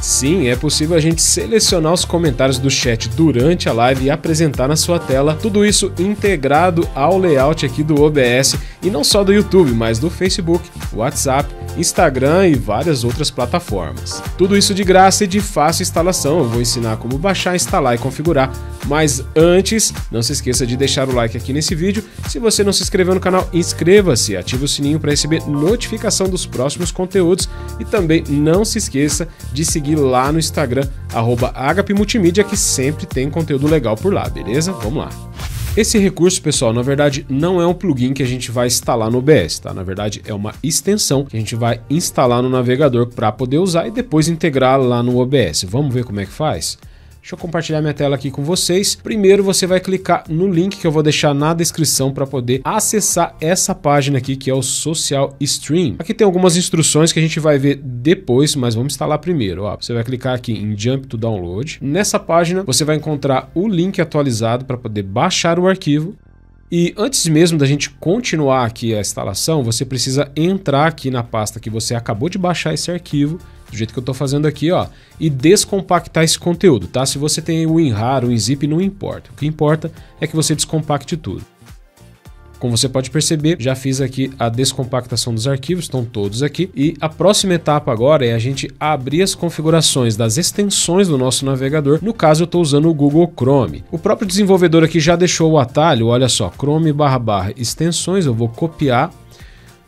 Sim, é possível a gente selecionar os comentários do chat durante a live e apresentar na sua tela, tudo isso integrado ao layout aqui do OBS, e não só do YouTube, mas do Facebook, WhatsApp, Instagram e várias outras plataformas. Tudo isso de graça e de fácil instalação. Eu vou ensinar como baixar, instalar e configurar, mas antes, não se esqueça de deixar o like aqui nesse vídeo. Se você não se inscreveu no canal, inscreva-se, ative o sininho para receber notificação dos próximos conteúdos e também não se esqueça de seguir lá no Instagram, @hpmultimídia, que sempre tem conteúdo legal por lá, beleza? Vamos lá! Esse recurso, pessoal, na verdade não é um plugin que a gente vai instalar no OBS, tá? Na verdade é uma extensão que a gente vai instalar no navegador para poder usar e depois integrar lá no OBS. Vamos ver como é que faz? Deixa eu compartilhar minha tela aqui com vocês. Primeiro você vai clicar no link que eu vou deixar na descrição para poder acessar essa página aqui, que é o Social Stream. Aqui tem algumas instruções que a gente vai ver depois, mas vamos instalar primeiro. Ó, você vai clicar aqui em Jump to Download. Nessa página você vai encontrar o link atualizado para poder baixar o arquivo. E antes mesmo da gente continuar aqui a instalação, você precisa entrar aqui na pasta que você acabou de baixar esse arquivo, do jeito que eu estou fazendo aqui, ó, e descompactar esse conteúdo, tá? Se você tem o WinRAR, o WinZip, não importa. O que importa é que você descompacte tudo. Como você pode perceber, já fiz aqui a descompactação dos arquivos, estão todos aqui. E a próxima etapa agora é a gente abrir as configurações das extensões do nosso navegador. No caso, eu estou usando o Google Chrome. O próprio desenvolvedor aqui já deixou o atalho, olha só, Chrome/extensões, eu vou copiar,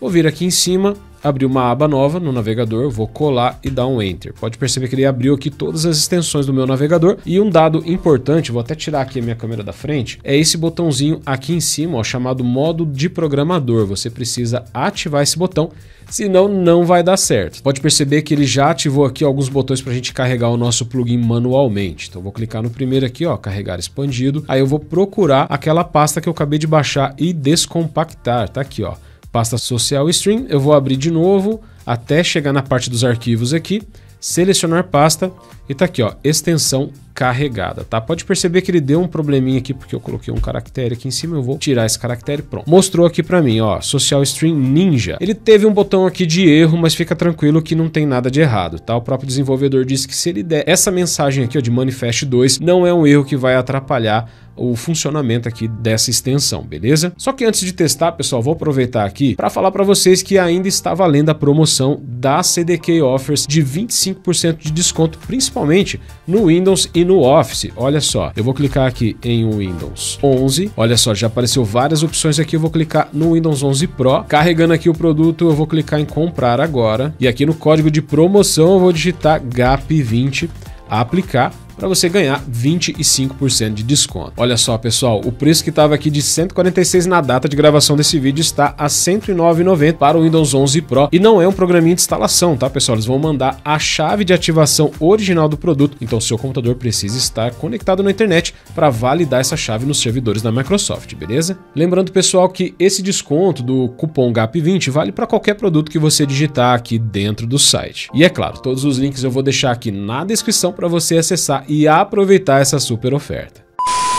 vou vir aqui em cima, abrir uma aba nova no navegador, vou colar e dar um Enter. Pode perceber que ele abriu aqui todas as extensões do meu navegador. E um dado importante, vou até tirar aqui a minha câmera da frente, é esse botãozinho aqui em cima, ó, chamado modo de programador. Você precisa ativar esse botão, senão não vai dar certo. Pode perceber que ele já ativou aqui alguns botões para a gente carregar o nosso plugin manualmente. Então vou clicar no primeiro aqui, ó, carregar expandido. Aí eu vou procurar aquela pasta que eu acabei de baixar e descompactar, tá aqui, ó. Pasta Social Stream, eu vou abrir de novo até chegar na parte dos arquivos aqui, selecionar pasta e tá aqui, ó, extensão carregada, tá? Pode perceber que ele deu um probleminha aqui porque eu coloquei um caractere aqui em cima, eu vou tirar esse caractere, pronto. Mostrou aqui pra mim, ó, Social Stream Ninja. Ele teve um botão aqui de erro, mas fica tranquilo que não tem nada de errado, tá? O próprio desenvolvedor disse que se ele der essa mensagem aqui, ó, de Manifest 2, não é um erro que vai atrapalhar o funcionamento aqui dessa extensão, beleza? Só que antes de testar, pessoal, vou aproveitar aqui para falar para vocês que ainda está valendo a promoção da CDK Offers de 25% de desconto, principalmente no Windows e no Office. Olha só, eu vou clicar aqui em Windows 11, olha só, já apareceu várias opções aqui, eu vou clicar no Windows 11 Pro, carregando aqui o produto, eu vou clicar em comprar agora, e aqui no código de promoção eu vou digitar GAP20, aplicar, para você ganhar 25% de desconto. Olha só, pessoal, o preço que estava aqui de 146 na data de gravação desse vídeo está a 109,90 para o Windows 11 Pro, e não é um programinha de instalação, tá, pessoal? Eles vão mandar a chave de ativação original do produto, então seu computador precisa estar conectado na internet para validar essa chave nos servidores da Microsoft, beleza? Lembrando, pessoal, que esse desconto do cupom GAP20 vale para qualquer produto que você digitar aqui dentro do site. E é claro, todos os links eu vou deixar aqui na descrição para você acessar e aproveitar essa super oferta.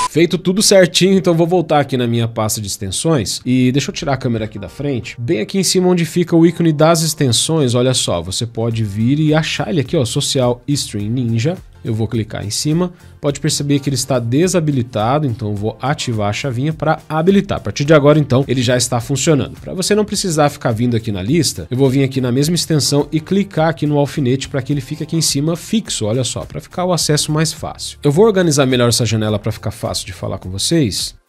Feito tudo certinho, então vou voltar aqui na minha pasta de extensões e deixa eu tirar a câmera aqui da frente. Bem aqui em cima onde fica o ícone das extensões, olha só, você pode vir e achar ele aqui, ó, Social Stream Ninja. Eu vou clicar em cima, pode perceber que ele está desabilitado, então eu vou ativar a chavinha para habilitar. A partir de agora, então, ele já está funcionando. Para você não precisar ficar vindo aqui na lista, eu vou vir aqui na mesma extensão e clicar aqui no alfinete para que ele fique aqui em cima fixo, olha só, para ficar o acesso mais fácil. Eu vou organizar melhor essa janela para ficar fácil de falar com vocês.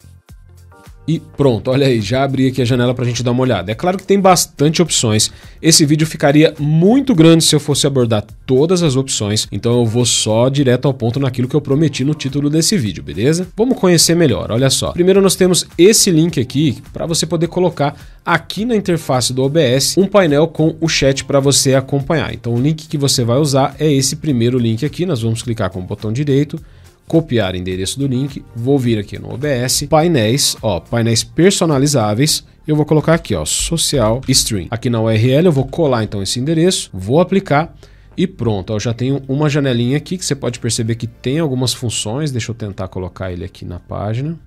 E pronto, olha aí, já abri aqui a janela para a gente dar uma olhada. É claro que tem bastante opções. Esse vídeo ficaria muito grande se eu fosse abordar todas as opções, então eu vou só direto ao ponto naquilo que eu prometi no título desse vídeo, beleza? Vamos conhecer melhor, olha só. Primeiro nós temos esse link aqui para você poder colocar aqui na interface do OBS um painel com o chat para você acompanhar. Então o link que você vai usar é esse primeiro link aqui, nós vamos clicar com o botão direito, copiar endereço do link, vou vir aqui no OBS, painéis, ó, painéis personalizáveis, eu vou colocar aqui, ó, Social Stream. Aqui na URL eu vou colar então esse endereço, vou aplicar e pronto, ó, já tenho uma janelinha aqui que você pode perceber que tem algumas funções, deixa eu tentar colocar ele aqui na página.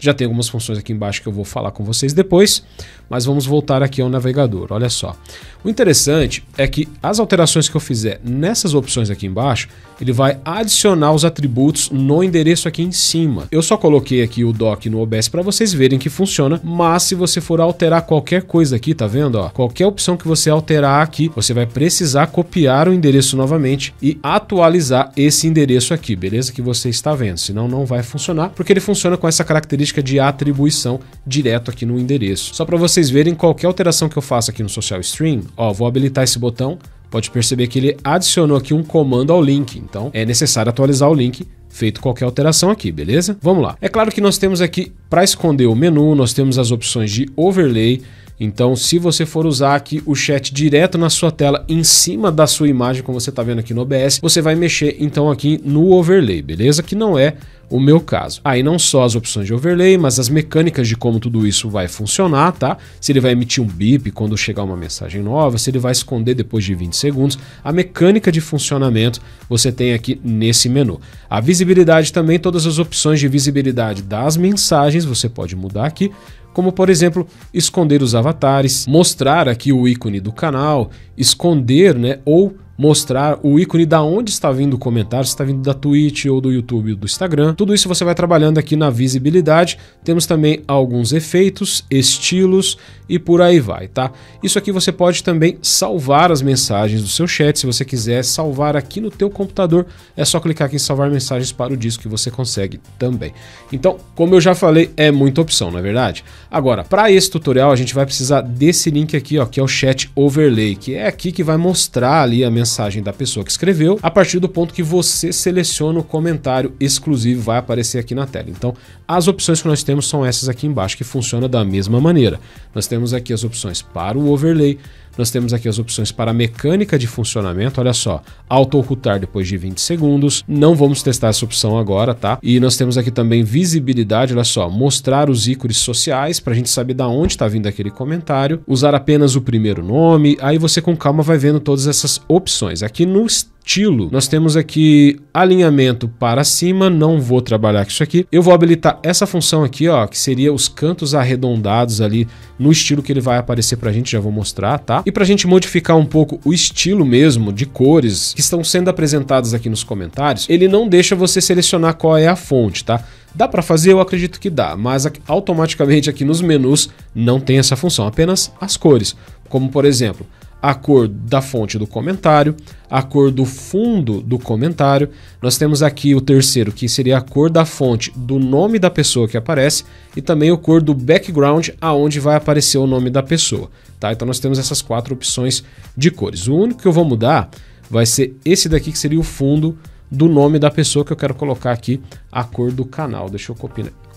Já tem algumas funções aqui embaixo que eu vou falar com vocês depois, mas vamos voltar aqui ao navegador, olha só. O interessante é que as alterações que eu fizer nessas opções aqui embaixo, ele vai adicionar os atributos no endereço aqui em cima. Eu só coloquei aqui o dock no OBS para vocês verem que funciona, mas se você for alterar qualquer coisa aqui, tá vendo? Ó, qualquer opção que você alterar aqui, você vai precisar copiar o endereço novamente e atualizar esse endereço aqui, beleza? Que você está vendo, senão não vai funcionar, porque ele funciona com essa característica de atribuição direto aqui no endereço. Só para vocês verem, qualquer alteração que eu faço aqui no Social Stream, ó, vou habilitar esse botão, pode perceber que ele adicionou aqui um comando ao link, então é necessário atualizar o link feito qualquer alteração aqui, beleza? Vamos lá. É claro que nós temos aqui, para esconder o menu, nós temos as opções de overlay. Então, se você for usar aqui o chat direto na sua tela, em cima da sua imagem, como você está vendo aqui no OBS, você vai mexer, então, aqui no overlay, beleza? Que não é o meu caso. Aí, não só as opções de overlay, mas as mecânicas de como tudo isso vai funcionar, tá? Se ele vai emitir um bip quando chegar uma mensagem nova, se ele vai esconder depois de 20 segundos. A mecânica de funcionamento você tem aqui nesse menu. A visibilidade também, todas as opções de visibilidade das mensagens, você pode mudar aqui. Como, por exemplo, esconder os avatares, mostrar aqui o ícone do canal, esconder, né, ou mostrar o ícone da onde está vindo o comentário, se está vindo da Twitch ou do YouTube ou do Instagram. Tudo isso você vai trabalhando aqui na visibilidade. Temos também alguns efeitos, estilos e por aí vai, tá? Isso aqui você pode também salvar as mensagens do seu chat. Se você quiser salvar aqui no teu computador, é só clicar aqui em salvar mensagens para o disco que você consegue também. Então, como eu já falei, é muita opção, não é verdade? Agora, para esse tutorial, a gente vai precisar desse link aqui, ó, que é o chat overlay, que é aqui que vai mostrar ali a mensagem da pessoa que escreveu. A partir do ponto que você seleciona o comentário exclusivo, vai aparecer aqui na tela. Então, as opções que nós temos são essas aqui embaixo, que funciona da mesma maneira. Nós temos aqui as opções para o overlay, nós temos aqui as opções para a mecânica de funcionamento, olha só, auto-ocultar depois de 20 segundos, não vamos testar essa opção agora, tá? E nós temos aqui também visibilidade, olha só, mostrar os ícones sociais, para a gente saber da onde está vindo aquele comentário, usar apenas o primeiro nome, aí você com calma vai vendo todas essas opções. Aqui no estilo, nós temos aqui alinhamento para cima, não vou trabalhar com isso aqui. Eu vou habilitar essa função aqui, ó, que seria os cantos arredondados ali no estilo que ele vai aparecer pra gente, já vou mostrar, tá? E pra gente modificar um pouco o estilo mesmo de cores que estão sendo apresentadas aqui nos comentários, ele não deixa você selecionar qual é a fonte, tá? Dá para fazer? Eu acredito que dá, mas automaticamente aqui nos menus não tem essa função, apenas as cores, como por exemplo, a cor da fonte do comentário, a cor do fundo do comentário. Nós temos aqui o terceiro, que seria a cor da fonte do nome da pessoa que aparece e também a cor do background, aonde vai aparecer o nome da pessoa, tá? Então nós temos essas quatro opções de cores. O único que eu vou mudar vai ser esse daqui, que seria o fundo do nome da pessoa, que eu quero colocar aqui a cor do canal. Deixa eu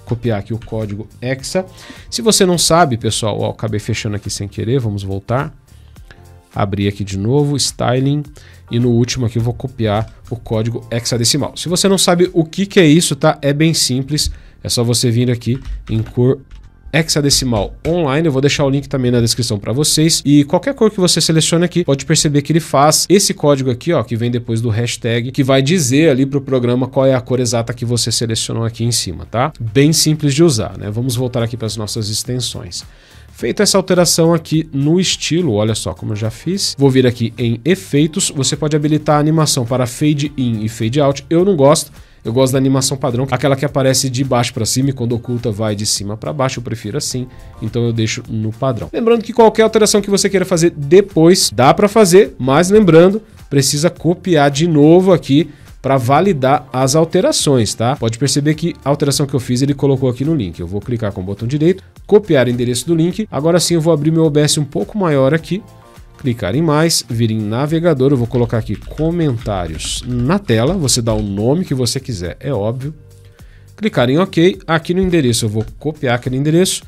copiar aqui o código hexa. Se você não sabe, pessoal, ó, acabei fechando aqui sem querer, vamos voltar. Abrir aqui de novo, styling, e no último aqui eu vou copiar o código hexadecimal. Se você não sabe o que é isso, tá? É bem simples, é só você vir aqui em cor hexadecimal online, eu vou deixar o link também na descrição para vocês, e qualquer cor que você seleciona aqui, pode perceber que ele faz esse código aqui, ó, que vem depois do hashtag, que vai dizer ali pro programa qual é a cor exata que você selecionou aqui em cima, tá? Bem simples de usar, né? Vamos voltar aqui para as nossas extensões. Feita essa alteração aqui no estilo, olha só como eu já fiz. Vou vir aqui em efeitos, você pode habilitar a animação para fade in e fade out. Eu não gosto, eu gosto da animação padrão, aquela que aparece de baixo para cima e quando oculta vai de cima para baixo, eu prefiro assim, então eu deixo no padrão. Lembrando que qualquer alteração que você queira fazer depois, dá para fazer, mas lembrando, precisa copiar de novo aqui para validar as alterações, tá? Pode perceber que a alteração que eu fiz, ele colocou aqui no link. Eu vou clicar com o botão direito, copiar o endereço do link. Agora sim eu vou abrir meu OBS um pouco maior aqui, clicar em mais, vir em navegador, eu vou colocar aqui comentários na tela, você dá o nome que você quiser, é óbvio. Clicar em OK, aqui no endereço eu vou copiar aquele endereço,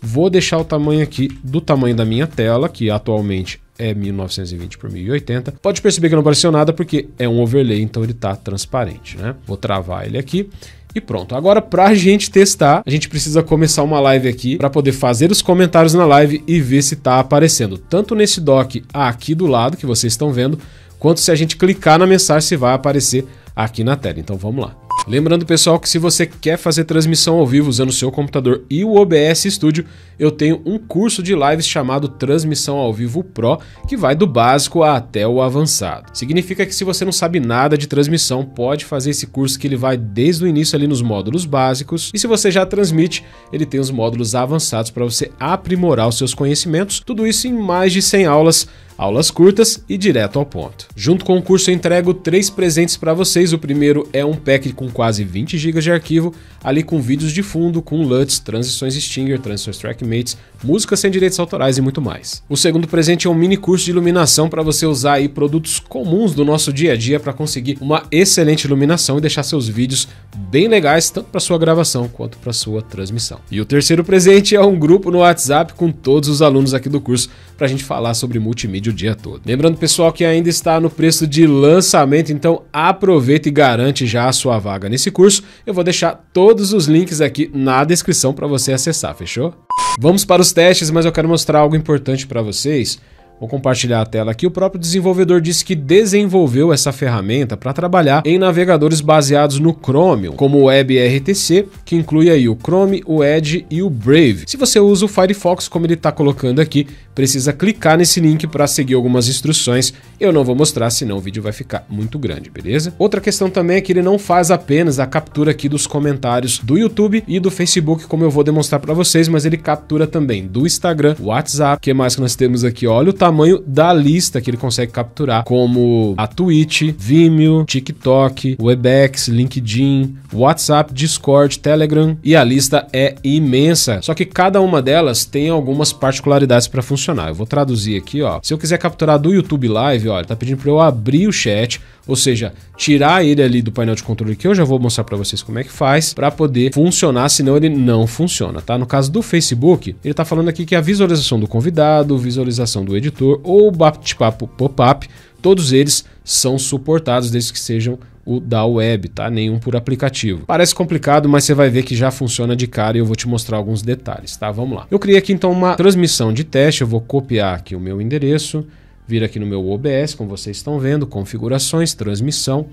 vou deixar o tamanho aqui do tamanho da minha tela, que atualmente é 1920 por 1080. Pode perceber que não apareceu nada porque é um overlay, então ele tá transparente, né? Vou travar ele aqui e pronto. Agora, pra gente testar, a gente precisa começar uma live aqui para poder fazer os comentários na live e ver se tá aparecendo tanto nesse dock aqui do lado que vocês estão vendo, quanto se a gente clicar na mensagem se vai aparecer aqui na tela. Então vamos lá. Lembrando, pessoal, que se você quer fazer transmissão ao vivo usando o seu computador e o OBS Studio, eu tenho um curso de lives chamado Transmissão ao Vivo Pro, que vai do básico até o avançado. Significa que se você não sabe nada de transmissão, pode fazer esse curso que ele vai desde o início ali nos módulos básicos, e se você já transmite, ele tem os módulos avançados para você aprimorar os seus conhecimentos, tudo isso em mais de 100 aulas, aulas curtas e direto ao ponto. Junto com o curso eu entrego 3 presentes para vocês. O primeiro é um pack com quase 20 GB de arquivo, ali com vídeos de fundo, com LUTs, transições Stinger, transições Trackmates, músicas sem direitos autorais e muito mais. O segundo presente é um mini curso de iluminação para você usar aí produtos comuns do nosso dia a dia para conseguir uma excelente iluminação e deixar seus vídeos bem legais, tanto para sua gravação quanto para sua transmissão. E o terceiro presente é um grupo no WhatsApp com todos os alunos aqui do curso para a gente falar sobre multimídia o dia todo. Lembrando, pessoal, que ainda está no preço de lançamento, então aproveita e garante já a sua vaga nesse curso. Eu vou deixar todos os links aqui na descrição para você acessar, fechou? Vamos para os testes, mas eu quero mostrar algo importante para vocês. Vou compartilhar a tela aqui. O próprio desenvolvedor disse que desenvolveu essa ferramenta para trabalhar em navegadores baseados no Chromium, como o WebRTC, que inclui aí o Chrome, o Edge e o Brave. Se você usa o Firefox, como ele está colocando aqui, precisa clicar nesse link para seguir algumas instruções. Eu não vou mostrar, senão o vídeo vai ficar muito grande, beleza? Outra questão também é que ele não faz apenas a captura aqui dos comentários do YouTube e do Facebook, como eu vou demonstrar para vocês, mas ele captura também do Instagram, WhatsApp. O que mais que nós temos aqui? Olha o tamanho da lista que ele consegue capturar, como a Twitch, Vimeo, TikTok, Webex, LinkedIn, WhatsApp, Discord, Telegram, e a lista é imensa. Só que cada uma delas tem algumas particularidades para funcionar. Eu vou traduzir aqui, ó. Se eu quiser capturar do YouTube Live, ó, ele tá pedindo para eu abrir o chat, ou seja, tirar ele ali do painel de controle, que eu já vou mostrar para vocês como é que faz para poder funcionar, senão ele não funciona, tá? No caso do Facebook, ele tá falando aqui que a visualização do convidado, visualização do editor ou bate-papo pop-up, todos eles são suportados desde que sejam o da web, tá? Nenhum por aplicativo. Parece complicado, mas você vai ver que já funciona de cara e eu vou te mostrar alguns detalhes, tá? Vamos lá. Eu criei aqui então uma transmissão de teste, eu vou copiar aqui o meu endereço, vir aqui no meu OBS, como vocês estão vendo, configurações, transmissão.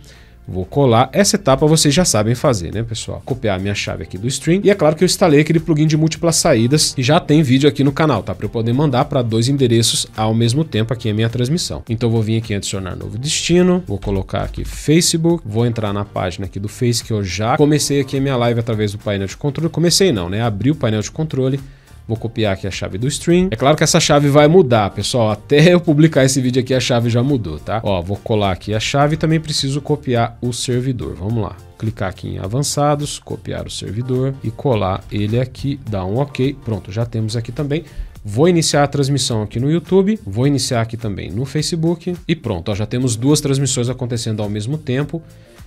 Vou colar. Essa etapa vocês já sabem fazer, né, pessoal? Copiar a minha chave aqui do stream. E é claro que eu instalei aquele plugin de múltiplas saídas e já tem vídeo aqui no canal, tá? Para eu poder mandar para 2 endereços ao mesmo tempo aqui a minha transmissão. Então vou vir aqui em adicionar novo destino. Vou colocar aqui Facebook. Vou entrar na página aqui do Face, que eu já comecei aqui a minha live através do painel de controle. Comecei não, né? Abri o painel de controle. Vou copiar aqui a chave do stream. É claro que essa chave vai mudar, pessoal. Até eu publicar esse vídeo aqui, a chave já mudou, tá? Ó, vou colar aqui a chave e também preciso copiar o servidor. Vamos lá. Clicar aqui em avançados, copiar o servidor e colar ele aqui, dar um OK. Pronto, já temos aqui também. Vou iniciar a transmissão aqui no YouTube, vou iniciar aqui também no Facebook e pronto, ó, já temos 2 transmissões acontecendo ao mesmo tempo.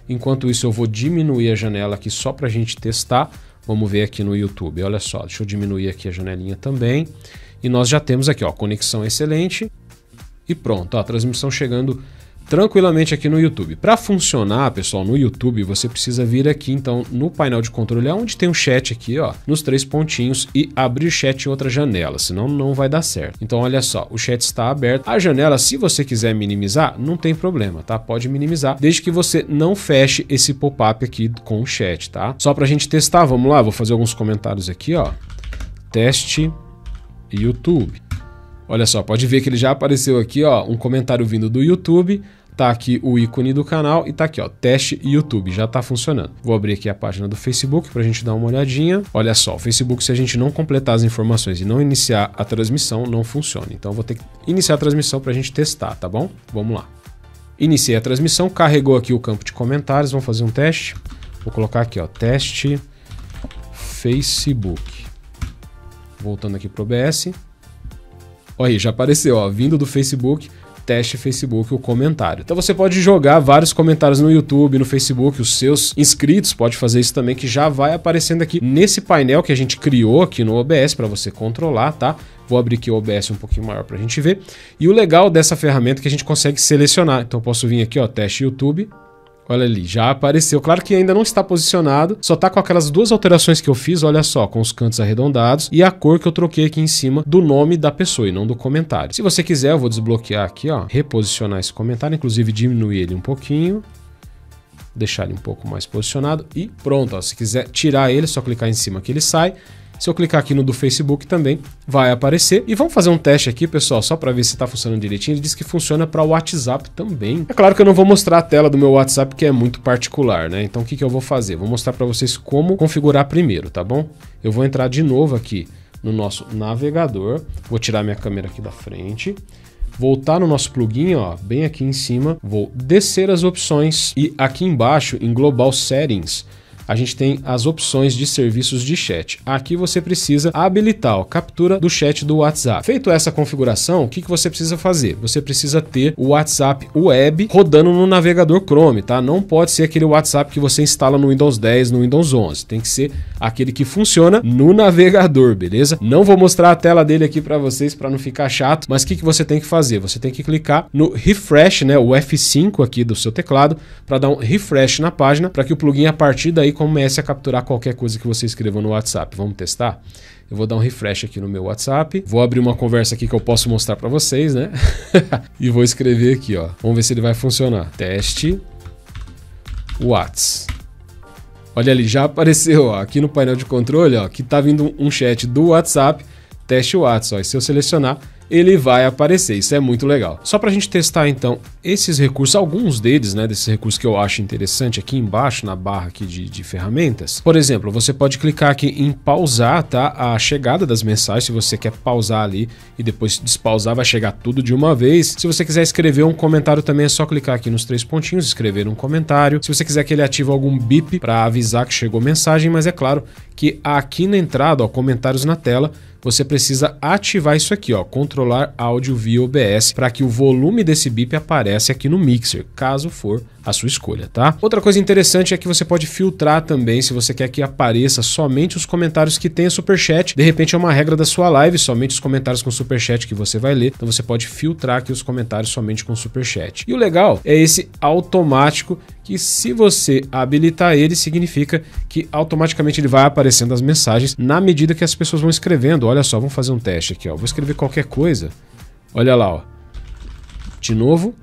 Enquanto isso, eu vou diminuir a janela aqui só para a gente testar. Vamos ver aqui no YouTube, olha só, deixa eu diminuir aqui a janelinha também. E nós já temos aqui, ó, conexão excelente. E pronto, ó, a transmissão chegando tranquilamente aqui no YouTube. Para funcionar, pessoal, no YouTube, você precisa vir aqui, então, no painel de controle, onde tem um chat aqui, ó, nos 3 pontinhos, e abrir chat em outra janela, senão não vai dar certo. Então, olha só, o chat está aberto. A janela, se você quiser minimizar, não tem problema, tá? Pode minimizar, desde que você não feche esse pop-up aqui com o chat, tá? Só pra gente testar, vamos lá, vou fazer alguns comentários aqui, ó. Teste YouTube. Olha só, pode ver que ele já apareceu aqui, ó, um comentário vindo do YouTube, tá aqui o ícone do canal e tá aqui, ó, teste YouTube, já tá funcionando. Vou abrir aqui a página do Facebook pra gente dar uma olhadinha. Olha só, o Facebook, se a gente não completar as informações e não iniciar a transmissão, não funciona. Então vou ter que iniciar a transmissão pra gente testar, tá bom? Vamos lá. Iniciei a transmissão, carregou aqui o campo de comentários, vamos fazer um teste. Vou colocar aqui, ó, teste Facebook. Voltando aqui pro OBS. Olha aí, já apareceu, ó, vindo do Facebook, teste Facebook, o comentário. Então você pode jogar vários comentários no YouTube, no Facebook, os seus inscritos, pode fazer isso também, que já vai aparecendo aqui nesse painel que a gente criou aqui no OBS para você controlar, tá? Vou abrir aqui o OBS um pouquinho maior para a gente ver. E o legal dessa ferramenta é que a gente consegue selecionar. Então eu posso vir aqui, ó, teste YouTube. Olha ali, já apareceu. Claro que ainda não está posicionado, só está com aquelas 2 alterações que eu fiz, olha só, com os cantos arredondados e a cor que eu troquei aqui em cima do nome da pessoa e não do comentário. Se você quiser, eu vou desbloquear aqui, ó, reposicionar esse comentário, inclusive diminuir ele um pouquinho. deixar ele um pouco mais posicionado e pronto. Ó, se quiser tirar ele, é só clicar em cima que ele sai. Se eu clicar aqui no do Facebook também vai aparecer. E vamos fazer um teste aqui, pessoal, só para ver se está funcionando direitinho. Ele diz que funciona para o WhatsApp também. É claro que eu não vou mostrar a tela do meu WhatsApp, que é muito particular, né? Então o que, que eu vou fazer? Vou mostrar para vocês como configurar primeiro, tá bom? Eu vou entrar de novo aqui no nosso navegador. Vou tirar minha câmera aqui da frente. Voltar no nosso plugin, ó, bem aqui em cima. Vou descer as opções e aqui embaixo, em Global Settings, a gente tem as opções de serviços de chat. Aqui você precisa habilitar a captura do chat do WhatsApp. Feito essa configuração, o que você precisa fazer? Você precisa ter o WhatsApp Web rodando no navegador Chrome, tá? Não pode ser aquele WhatsApp que você instala no Windows 10, no Windows 11. Tem que ser aquele que funciona no navegador, beleza? Não vou mostrar a tela dele aqui para vocês para não ficar chato, mas o que você tem que fazer? Você tem que clicar no refresh, né? O F5 aqui do seu teclado para dar um refresh na página para que o plugin a partir daí comece a capturar qualquer coisa que você escreva no WhatsApp. Vamos testar? Eu vou dar um refresh aqui no meu WhatsApp. Vou abrir uma conversa aqui que eu posso mostrar para vocês, né? E vou escrever aqui, ó. Vamos ver se ele vai funcionar. Teste WhatsApp. Olha ali, já apareceu, ó, aqui no painel de controle, ó, que tá vindo um chat do WhatsApp. Teste WhatsApp, ó. E se eu selecionar, ele vai aparecer. Isso é muito legal. Só para a gente testar, então, esses recursos, alguns deles, né, desses recursos que eu acho interessante aqui embaixo, na barra aqui de ferramentas. Por exemplo, você pode clicar aqui em pausar, tá, a chegada das mensagens. Se você quer pausar ali e depois despausar, vai chegar tudo de uma vez. Se você quiser escrever um comentário também, é só clicar aqui nos três pontinhos, escrever um comentário. Se você quiser que ele ative algum bip para avisar que chegou mensagem, mas é claro que aqui na entrada, ó, comentários na tela, você precisa ativar isso aqui, ó, controlar áudio via OBS, para que o volume desse bip apareça aqui no mixer, caso for a sua escolha, tá? Outra coisa interessante é que você pode filtrar também, se você quer que apareça somente os comentários que tenha superchat. De repente é uma regra da sua live, somente os comentários com superchat que você vai ler, então você pode filtrar aqui os comentários somente com superchat. E o legal é esse automático, que se você habilitar ele, significa que automaticamente ele vai aparecendo as mensagens na medida que as pessoas vão escrevendo. Olha só, vamos fazer um teste aqui, ó. Vou escrever qualquer coisa. Olha lá, ó. De novo.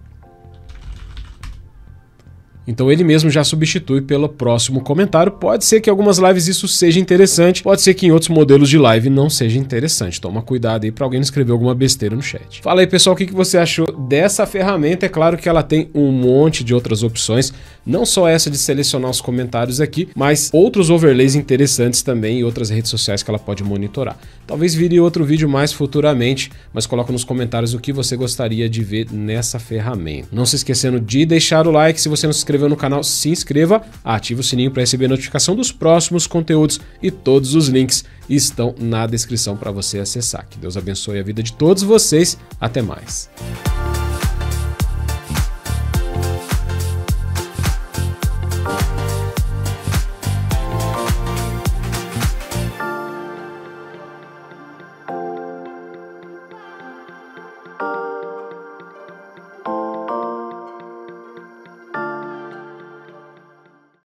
Então ele mesmo já substitui pelo próximo comentário. Pode ser que em algumas lives isso seja interessante, pode ser que em outros modelos de live não seja interessante. Toma cuidado aí para alguém não escrever alguma besteira no chat. Fala aí, pessoal, o que você achou dessa ferramenta? É claro que ela tem um monte de outras opções, não só essa de selecionar os comentários aqui, mas outros overlays interessantes também e outras redes sociais que ela pode monitorar. Talvez vire outro vídeo mais futuramente, mas coloca nos comentários o que você gostaria de ver nessa ferramenta. Não se esquecendo de deixar o like. Se você não se inscreveu no canal, se inscreva, ative o sininho para receber notificação dos próximos conteúdos e todos os links estão na descrição para você acessar. Que Deus abençoe a vida de todos vocês. Até mais.